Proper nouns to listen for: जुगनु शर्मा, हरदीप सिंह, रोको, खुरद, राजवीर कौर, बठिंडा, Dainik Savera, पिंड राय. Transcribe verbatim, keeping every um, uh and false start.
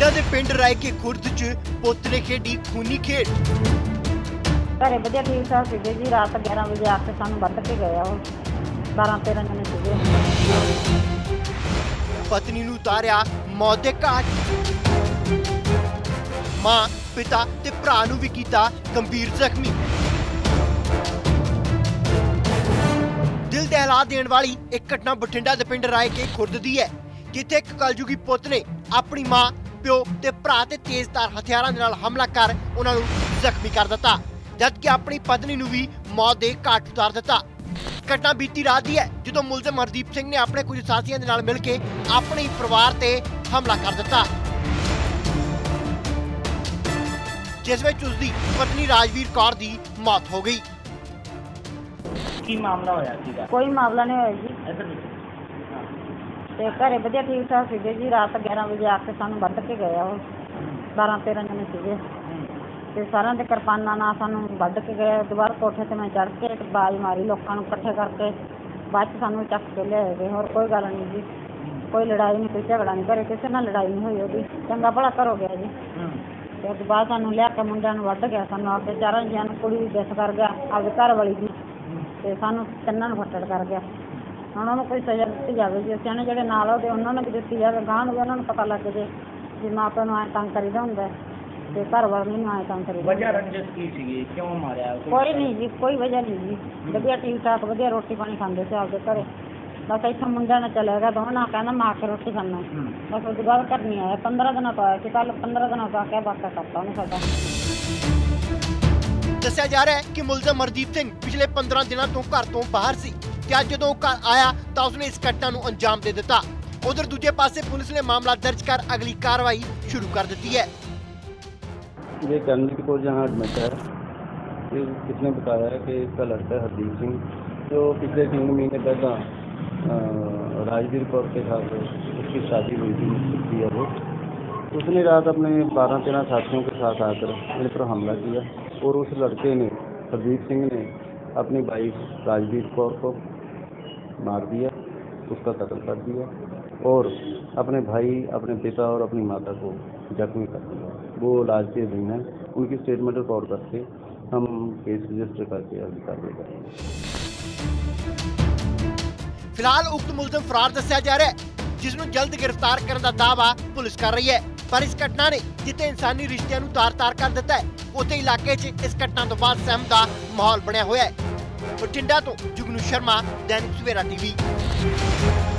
बठिंडा दे पिंड राय के खुरद च पोतरे खेडी खूनी खेड। घरे वधिया ठीक ठाक सीगे जी, रात ग्यारह बजे आके सानू बध के गया, बारह तेरह जने सीगे। पत्नी नू उतारिया मौत दे घाट, मां पिता ते भरा नू भी कीता गंभीर जख्मी। दिल दहला देण वाली एक घटना बठिंडा दे पिंड राय के खुरद दी है, जिथे एक कलयुगी पुत ने अपनी मां प्यो ते भरा ते तेज धार हथियारां दे नाल हमला कर उन्हां नूं जख्मी कर दिता, जद कि अपनी पत्नी नूं भी मौत दे घाट उतार दिता। घटना बीती रात दी है, जदों मुलजम हरदीप सिंह ने अपने कुछ साथियों दे नाल मिल के अपने परिवार ते हमला कर दिता, जिस विच उसदी पत्नी राजवीर कौर दी मौत हो गई। की मामला होया सीगा? कोई मामला नहीं होया जी, ऐसा नहीं। घरे वधिया ठीक ठाक सीगे जी, रात ग्यारह बजे आके सानू बध के गया, बारह तेरह जने सीगे ते सारा दे किरपाना नाल सानू बध के गया। दोबारा कोठे ते मैं चढ़ के बाज मारी, लोकां नू इकट्ठे करके बाद च सानू चक के ले गए। होर कोई गल नहीं जी, कोई लड़ाई नहीं, कोई झगड़ा नहीं, घरे किसी नाल लड़ाई नहीं होई ओहदी, चंगा भला घर हो गया जी। ते उस बाद सानू लिया के मुंडियां नू वढ गया, सानू आके चारां जियां नू कुड़ी दिस कर गया अपने घर वाली दी, ते सानू तिन्नां नू फट्टड़ कर गया। उन्होंने कोई सजा दी जाए जी, सियाने जो नाल होते उन्होंने भी दी जाए, गांह होगा उन्होंने पता लग जाए जी मां प्यो नूं ऐं तंग करीदा हुंदा ते घर वाले नूं ऐं तंग करीदा। वजह रंजिश की सीगी, क्यों मारिया? कोई नहीं जी, कोई वजह नहीं जी, वधिया ठीक ठाक वधिया रोटी पानी खांदे सी आपदे घरे। बस इत्थों मुंडा ना चला गया, दोवें ना कहना मैं आके रोटी खाना, बस उस बाद घर नहीं आया। पंद्रह दिन तो आया कि कल पंद्रह दिन तो आके वाका करता उन्हें साडा। दस्सिया जा रहा है कि मुलजम हरदीप सिंह पिछले पंद्रह दिनों तो घर तो बाहर सी, जो घर आया तो उसने इस घटना को अंजाम दे दिता। उधर दूजे पासे पुलिस ने मामला दर्ज कर अगली कार्रवाई शुरू कर दी है। ये दैनिक सवेरा जहां एडमिट है, इसने बताया कि इसका लड़का हरदीप सिंह जो पिछले तीन महीने पहला राजवीर कौर के साथ उसकी शादी हुई थी, वो उसने रात अपने बारह तेरह साथियों के साथ आकर मेरे पर हमला किया और उस लड़के ने हरदीप सिंह ने अपनी वाइफ राजवीर कौर को मार दिया, उसका कत्ल कर दिया और अपने भाई अपने पिता और अपनी माता को जख्मी कर दिया। वो इलाज के दिन है, उनकी स्टेटमेंट रिकॉर्ड करके हम केस रजिस्टर करके अर्जी करेंगे। फिलहाल उक्त मुलजम फरार दस्सिया जा रहा है, जिसनों जल्द गिरफ्तार करने का दावा पुलिस कर रही है। पर इस घटना ने जिथे इंसानी रिश्तियां तार-तार कर दिता है, उसे इलाके च इस घटना तो बाद सहम का माहौल बनया हुआ है। बठिंडा तो जुगनु शर्मा, दैनिक सवेरा टीवी।